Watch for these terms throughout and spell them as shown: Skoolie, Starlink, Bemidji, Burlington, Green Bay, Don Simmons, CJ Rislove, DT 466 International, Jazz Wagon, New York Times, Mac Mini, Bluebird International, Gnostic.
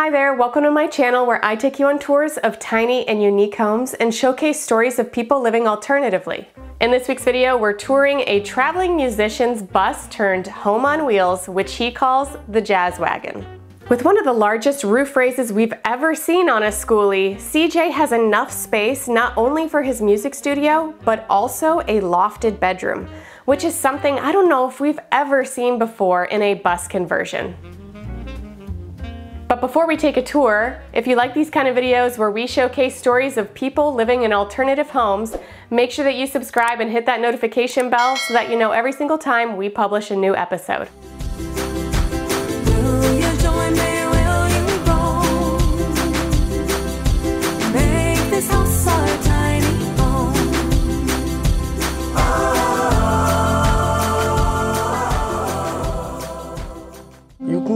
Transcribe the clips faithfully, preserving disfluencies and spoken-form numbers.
Hi there, welcome to my channel where I take you on tours of tiny and unique homes and showcase stories of people living alternatively. In this week's video, we're touring a traveling musician's bus turned home on wheels, which he calls the Jazz Wagon. With one of the largest roof raises we've ever seen on a Skoolie, C J has enough space not only for his music studio, but also a lofted bedroom, which is something I don't know if we've ever seen before in a bus conversion. But before we take a tour, if you like these kind of videos where we showcase stories of people living in alternative homes, make sure that you subscribe and hit that notification bell so that you know every single time we publish a new episode.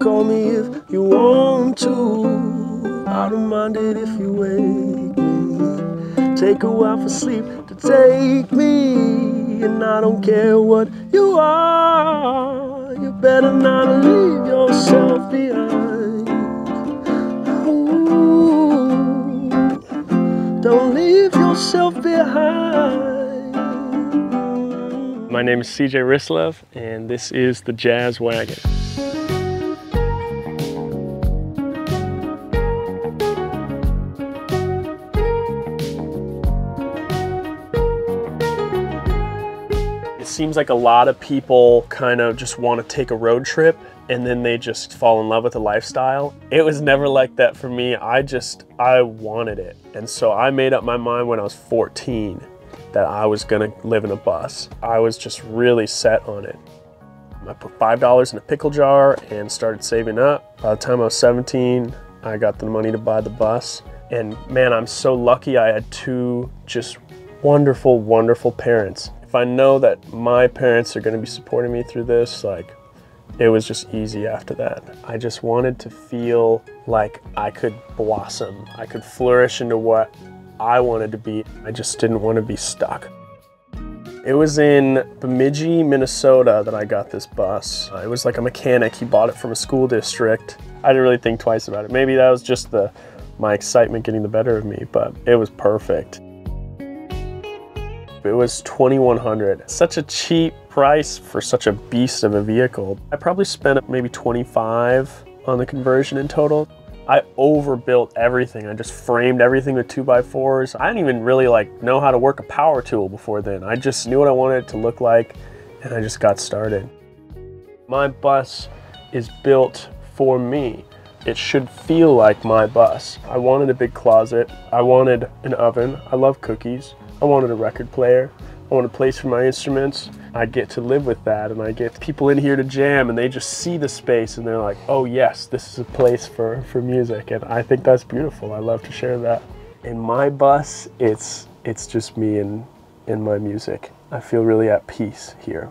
Call me if you want to. I don't mind it if you wake me. Take a while for sleep to take me. And I don't care what you are. You better not leave yourself behind. Ooh, don't leave yourself behind. My name is C J Rislove, and this is the Jazz Wagon. Seems like a lot of people kind of just want to take a road trip and then they just fall in love with the lifestyle. It was never like that for me. I just, I wanted it. And so I made up my mind when I was fourteen that I was gonna live in a bus. I was just really set on it. I put five dollars in a pickle jar and started saving up. By the time I was seventeen, I got the money to buy the bus. And man, I'm so lucky I had two just wonderful, wonderful parents. I know that my parents are going to be supporting me through this. Like, it was just easy after that. I just wanted to feel like I could blossom. I could flourish into what I wanted to be. I just didn't want to be stuck. It was in Bemidji, Minnesota that I got this bus. It was like a mechanic. He bought it from a school district. I didn't really think twice about it. Maybe that was just the my excitement getting the better of me, but it was perfect. It was twenty-one hundred dollars. Such a cheap price for such a beast of a vehicle. I probably spent maybe twenty-five dollars on the conversion in total. I overbuilt everything. I just framed everything with two by fours. I didn't even really like know how to work a power tool before then. I just knew what I wanted it to look like and I just got started. My bus is built for me. It should feel like my bus. I wanted a big closet. I wanted an oven. I love cookies. I wanted a record player. I wanted a place for my instruments. I get to live with that, and I get people in here to jam, and they just see the space and they're like, oh yes, this is a place for, for music. And I think that's beautiful. I love to share that. In my bus, it's, it's just me and, and my music. I feel really at peace here.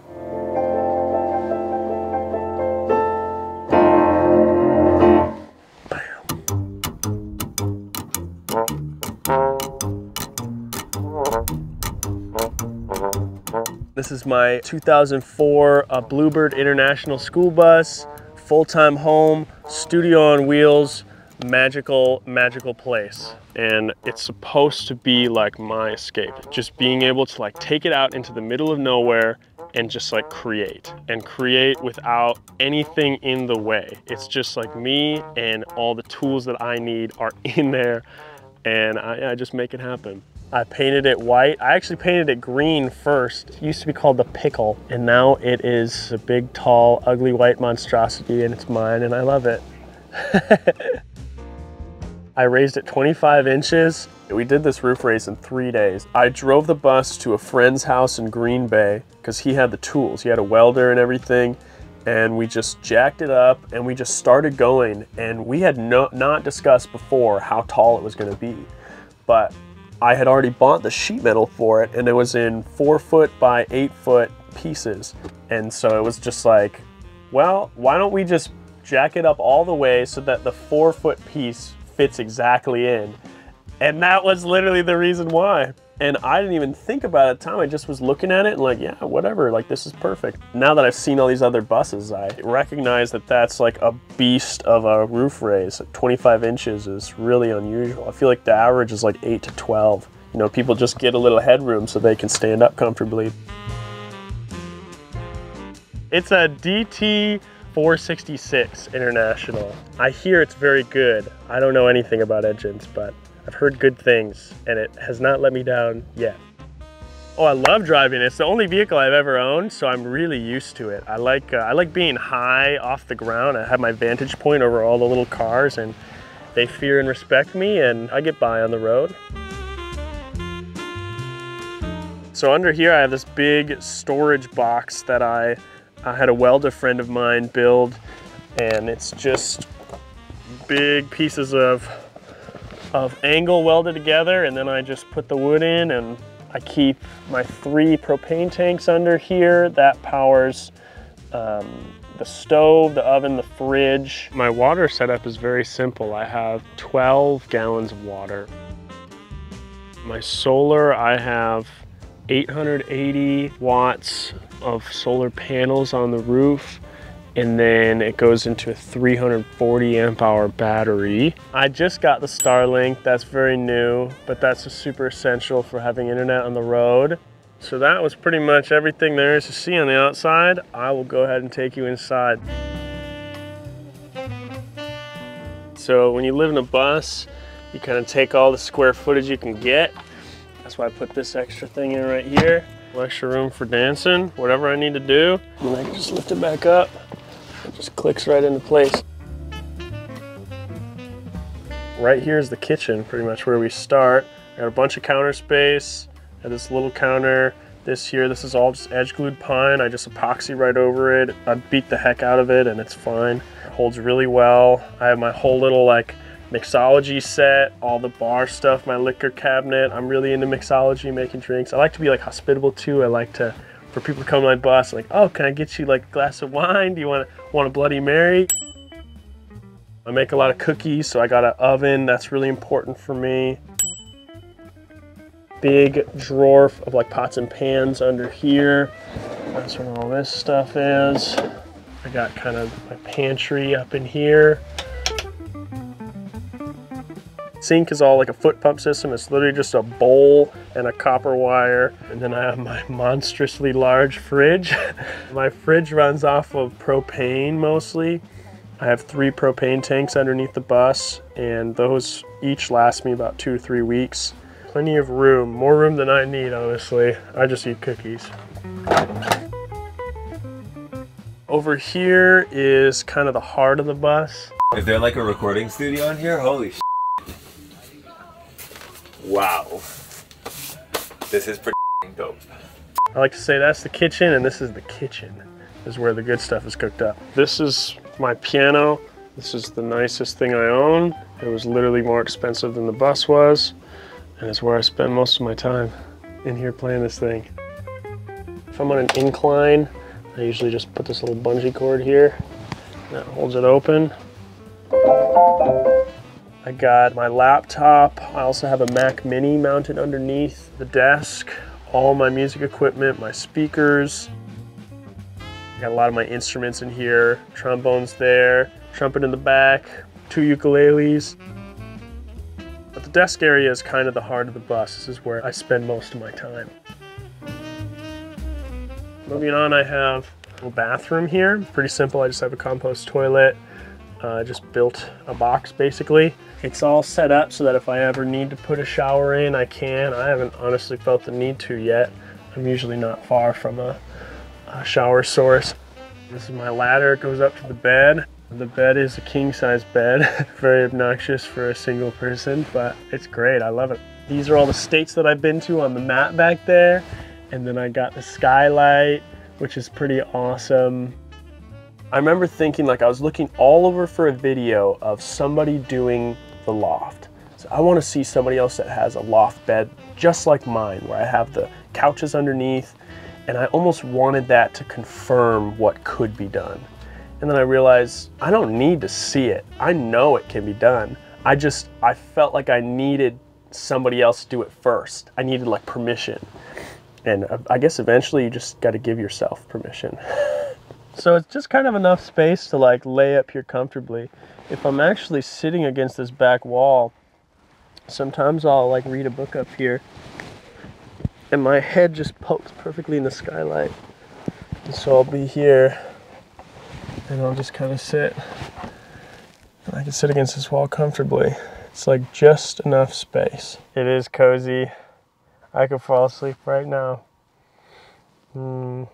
This is my two thousand four uh, Bluebird International school bus, full-time home, studio on wheels, magical, magical place. And it's supposed to be like my escape. Just being able to like take it out into the middle of nowhere and just like create and create without anything in the way. It's just like me and all the tools that I need are in there and I, I just make it happen. I painted it white. I actually painted it green first. It used to be called the Pickle, and now it is a big, tall, ugly white monstrosity, and it's mine, and I love it. I raised it twenty-five inches. We did this roof raise in three days. I drove the bus to a friend's house in Green Bay because he had the tools. He had a welder and everything, and we just jacked it up, and we just started going, and we had no, not discussed before how tall it was gonna be, but I had already bought the sheet metal for it and it was in four foot by eight foot pieces. And so it was just like, well, why don't we just jack it up all the way so that the four foot piece fits exactly in. And that was literally the reason why. And I didn't even think about it at the time. I just was looking at it and like, yeah, whatever, like this is perfect. Now that I've seen all these other buses, I recognize that that's like a beast of a roof raise. twenty-five inches is really unusual. I feel like the average is like eight to twelve. You know, people just get a little headroom so they can stand up comfortably. It's a D T four sixty-six International. I hear it's very good. I don't know anything about engines, but I've heard good things, and it has not let me down yet. Oh, I love driving. It's the only vehicle I've ever owned, so I'm really used to it. I like uh, I like being high off the ground. I have my vantage point over all the little cars, and they fear and respect me, and I get by on the road. So under here, I have this big storage box that I I had a welder friend of mine build, and it's just big pieces of, of angle welded together, and then I just put the wood in, and I keep my three propane tanks under here. That powers um, the stove, the oven, the fridge. My water setup is very simple. I have twelve gallons of water. My solar, I have eight hundred eighty watts of solar panels on the roof, and then it goes into a three hundred forty amp hour battery. I just got the Starlink. That's very new, but that's a super essential for having internet on the road. So that was pretty much everything there is to see on the outside. I will go ahead and take you inside. So when you live in a bus, you kind of take all the square footage you can get. That's why I put this extra thing in right here. Extra room for dancing, whatever I need to do. And I can just lift it back up. It just clicks right into place. Right here is the kitchen, pretty much where we start. I got a bunch of counter space. I got this little counter. This here, this is all just edge glued pine. I just epoxy right over it. I beat the heck out of it and it's fine. It holds really well. I have my whole little like mixology set, all the bar stuff, my liquor cabinet. I'm really into mixology, making drinks. I like to be like hospitable too. I like to, for people to come to my bus, like, oh, can I get you like a glass of wine? Do you want, want a Bloody Mary? I make a lot of cookies, so I got an oven. That's really important for me. Big drawer of like pots and pans under here. That's where all this stuff is. I got kind of my pantry up in here. Sink is all like a foot pump system. It's literally just a bowl and a copper wire. And then I have my monstrously large fridge. My fridge runs off of propane mostly. I have three propane tanks underneath the bus, and those each last me about two or three weeks. Plenty of room, more room than I need, honestly. I just eat cookies. Over here is kind of the heart of the bus. Is there like a recording studio in here? Holy shit. Wow, this is pretty dope. I like to say that's the kitchen, and this is the kitchen. This is where the good stuff is cooked up. This is my piano. This is the nicest thing I own. It was literally more expensive than the bus was, and it's where I spend most of my time, in here playing this thing. If I'm on an incline, I usually just put this little bungee cord here, and that holds it open. I got my laptop. I also have a Mac Mini mounted underneath the desk, all my music equipment, my speakers. I got a lot of my instruments in here, trombones there, trumpet in the back, two ukuleles. But the desk area is kind of the heart of the bus. This is where I spend most of my time. Moving on, I have a little bathroom here. Pretty simple, I just have a compost toilet. I uh, just built a box basically. It's all set up so that if I ever need to put a shower in, I can. I haven't honestly felt the need to yet. I'm usually not far from a, a shower source. This is my ladder. It goes up to the bed. The bed is a king-size bed. Very obnoxious for a single person, but it's great. I love it. These are all the states that I've been to on the map back there. And then I got the skylight, which is pretty awesome. I remember thinking, like, I was looking all over for a video of somebody doing the loft. So I want to see somebody else that has a loft bed just like mine, where I have the couches underneath, and I almost wanted that to confirm what could be done. And then I realized I don't need to see it. I know it can be done. I just, I felt like I needed somebody else do it first. I needed like permission. And I guess eventually you just got to give yourself permission. So it's just kind of enough space to like lay up here comfortably. If I'm actually sitting against this back wall, sometimes I'll like read a book up here and my head just pokes perfectly in the skylight. And so I'll be here and I'll just kind of sit. And I can sit against this wall comfortably. It's like just enough space. It is cozy. I could fall asleep right now. Mm.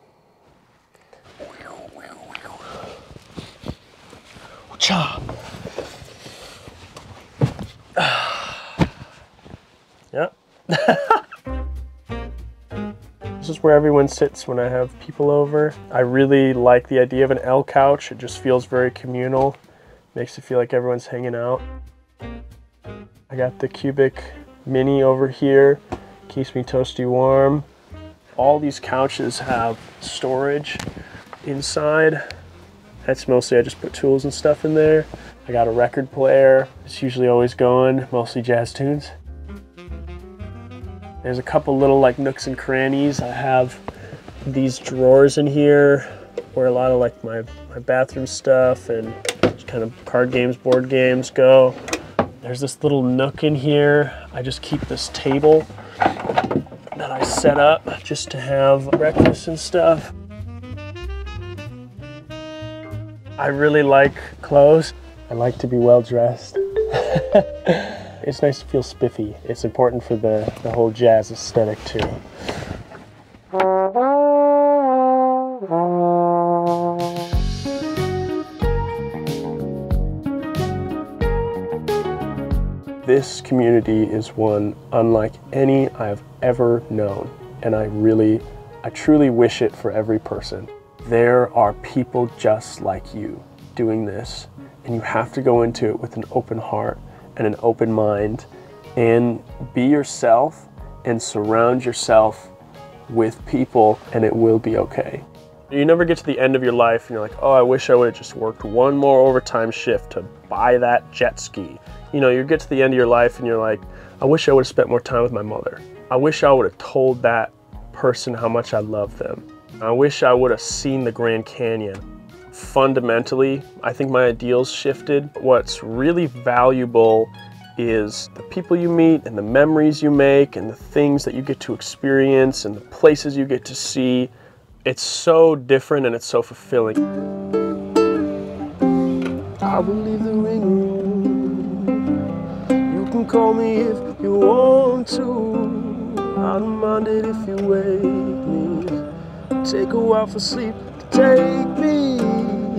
Yep. This is where everyone sits when I have people over. I really like the idea of an L couch. It just feels very communal. Makes it feel like everyone's hanging out. I got the Cubic Mini over here. Keeps me toasty warm. All these couches have storage inside. That's mostly I just put tools and stuff in there. I got a record player. It's usually always going, mostly jazz tunes. There's a couple little like nooks and crannies. I have these drawers in here where a lot of like my, my bathroom stuff and just kind of card games, board games go. There's this little nook in here. I just keep this table that I set up just to have breakfast and stuff. I really like clothes. I like to be well dressed. It's nice to feel spiffy. It's important for the, the whole jazz aesthetic too. This community is one unlike any I've ever known, and I really, I truly wish it for every person. There are people just like you doing this, and you have to go into it with an open heart and an open mind and be yourself and surround yourself with people, and it will be okay. You never get to the end of your life and you're like, oh, I wish I would have just worked one more overtime shift to buy that jet ski. You know, you get to the end of your life and you're like, I wish I would have spent more time with my mother. I wish I would have told that person how much I love them. I wish I would have seen the Grand Canyon. Fundamentally, I think my ideals shifted. What's really valuable is the people you meet and the memories you make and the things that you get to experience and the places you get to see. It's so different and it's so fulfilling. I will leave the ring. Call me if you want to. I don't mind it if you wake me. Take a while for sleep to take me.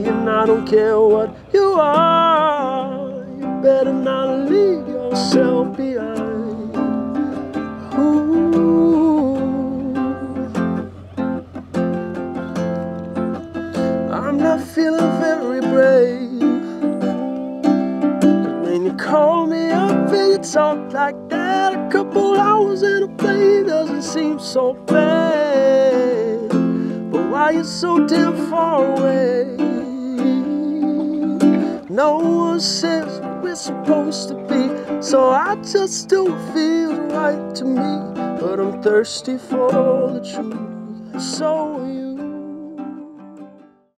And I don't care what you are. You better not leave yourself behind. Ooh. I'm not feeling very brave. Call me up and you talk like that. A couple hours in a plane doesn't seem so bad. But why you so damn far away? No one says we're supposed to be, so I just don't feel right to me. But I'm thirsty for the truth, so